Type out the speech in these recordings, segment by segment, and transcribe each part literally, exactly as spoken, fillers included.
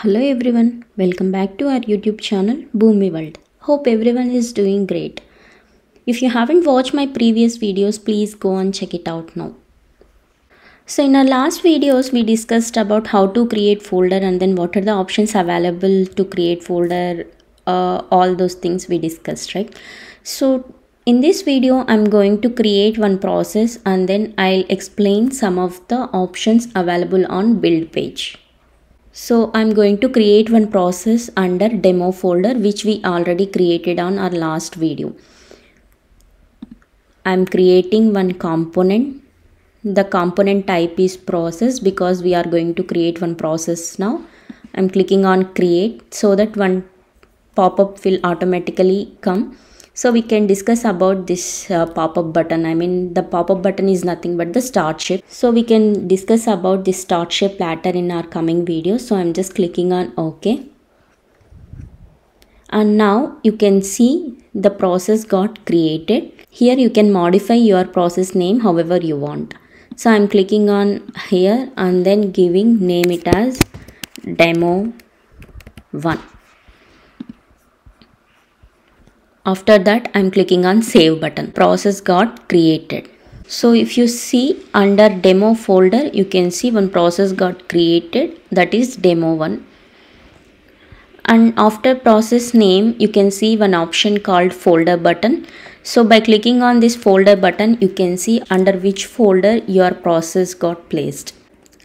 Hello everyone, welcome back to our YouTube channel Boomi World. Hope everyone is doing great. If you haven't watched my previous videos, please go and check it out now. So in our last videos we discussed about how to create folder and then what are the options available to create folder, uh, all those things we discussed, right? So in this video I'm going to create one process and then I'll explain some of the options available on build page. So I'm going to create one process under demo folder which we already created on our last video. I'm creating one component. The component type is process because we are going to create one process now. I'm clicking on create so that one pop-up will automatically come. So we can discuss about this uh, pop-up button. I mean, the pop-up button is nothing but the start shape. So we can discuss about this start shape later in our coming video. So I'm just clicking on OK. And now you can see the process got created. Here you can modify your process name however you want. So I'm clicking on here and then giving name it as demo one. After that, I'm clicking on save button. Process got created. So if you see under demo folder, you can see one process got created, that is demo one. And after process name, you can see one option called folder button. So by clicking on this folder button, you can see under which folder your process got placed,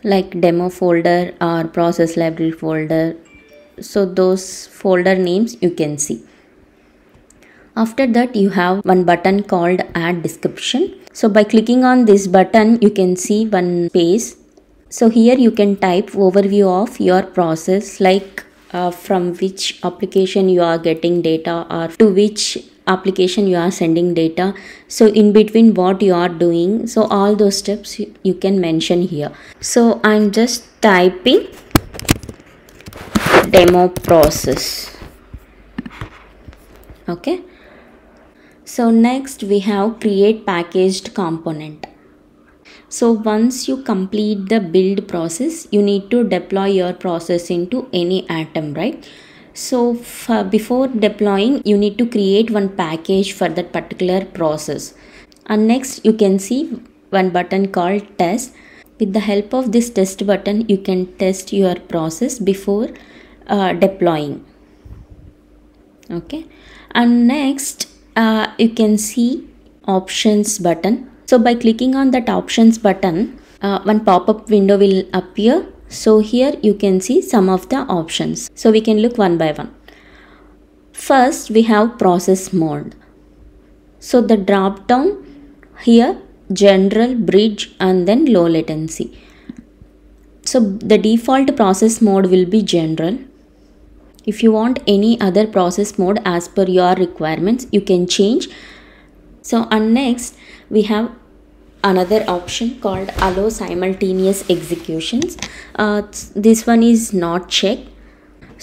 like demo folder or process library folder. So those folder names you can see. After that, you have one button called add description. So by clicking on this button, you can see one space. So here you can type overview of your process, like uh, from which application you are getting data or to which application you are sending data. So in between what you are doing. So all those steps you, you can mention here. So I'm just typing demo process. Okay. So next we have create packaged component. So once you complete the build process, you need to deploy your process into any Atom, right? So for, before deploying, you need to create one package for that particular process. And next you can see one button called test. With the help of this test button, you can test your process before uh, deploying. Okay. And next Uh, you can see options button. So by clicking on that options button, uh, one pop-up window will appear. So here you can see some of the options. So we can look one by one. First we have process mode. So the drop down here, general, bridge and then low latency. So the default process mode will be general. If you want any other process mode as per your requirements, you can change. So and next we have another option called allow simultaneous executions. Uh, this one is not checked.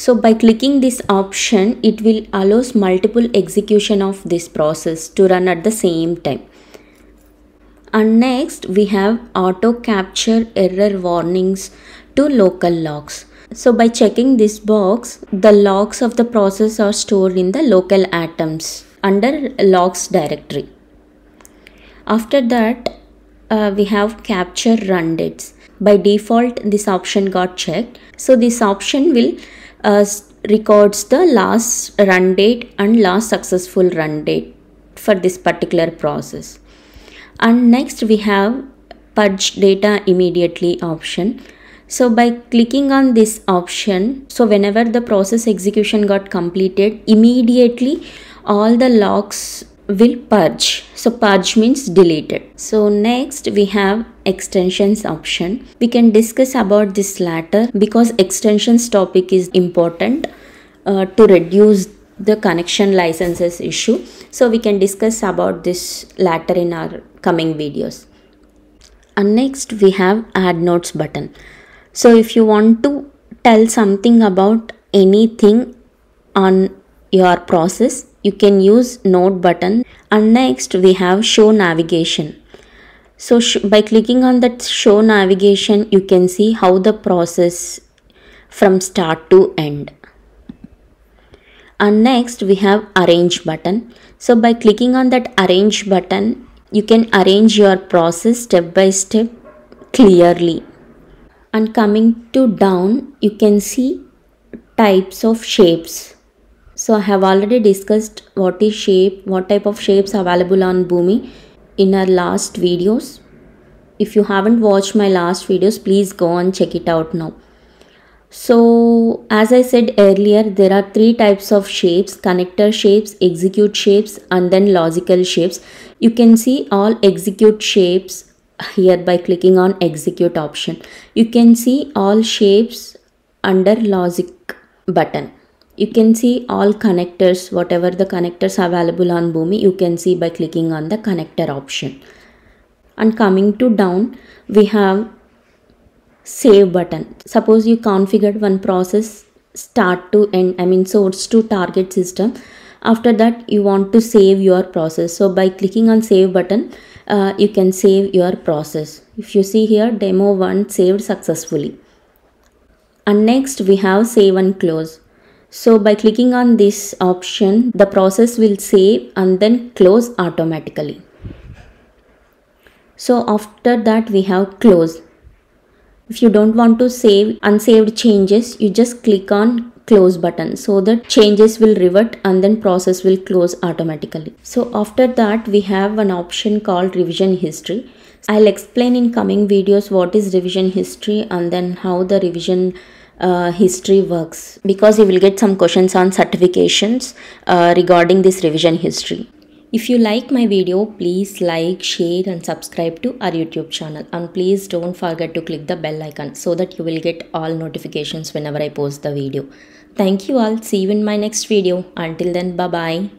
So by clicking this option, it will allow multiple execution of this process to run at the same time. And next we have auto capture error warnings to local logs. So by checking this box, the logs of the process are stored in the local atoms under logs directory. After that, uh, we have capture run dates. By default, this option got checked. So this option will uh, records the last run date and last successful run date for this particular process. And next we have purge data immediately option. So by clicking on this option, so whenever the process execution got completed, immediately all the logs will purge. So purge means deleted. So next we have extensions option. We can discuss about this later because extensions topic is important uh, to reduce the connection licenses issue. So we can discuss about this later in our coming videos. And next we have add notes button. So if you want to tell something about anything on your process, you can use note button. And next we have show navigation. So sh by clicking on that show navigation, you can see how the process from start to end. And next we have arrange button. So by clicking on that arrange button, you can arrange your process step by step clearly. And coming to down, you can see types of shapes. So I have already discussed what is shape, what type of shapes are available on Boomi in our last videos. If you haven't watched my last videos, please go and check it out now. So as I said earlier, there are three types of shapes: connector shapes, execute shapes, and then logical shapes. You can see all execute shapes here by clicking on execute option. You can see all shapes under logic button. You can see all connectors, whatever the connectors available on Boomi, you can see by clicking on the connector option. And coming to down, we have save button. Suppose you configured one process start to end, I mean source to target system. After that you want to save your process. So by clicking on save button, uh, you can save your process. If you see here, demo one saved successfully. And next we have save and close. So by clicking on this option, the process will save and then close automatically. So after that we have close. If you don't want to save unsaved changes, you just click on close button, so the changes will revert and then process will close automatically. So after that we have an option called revision history. I'll explain in coming videos what is revision history and then how the revision uh, history works, because you will get some questions on certifications uh, regarding this revision history. If you like my video, please like, share and subscribe to our YouTube channel, and please don't forget to click the bell icon so that you will get all notifications whenever I post the video. Thank you all. See you in my next video. Until then, bye bye.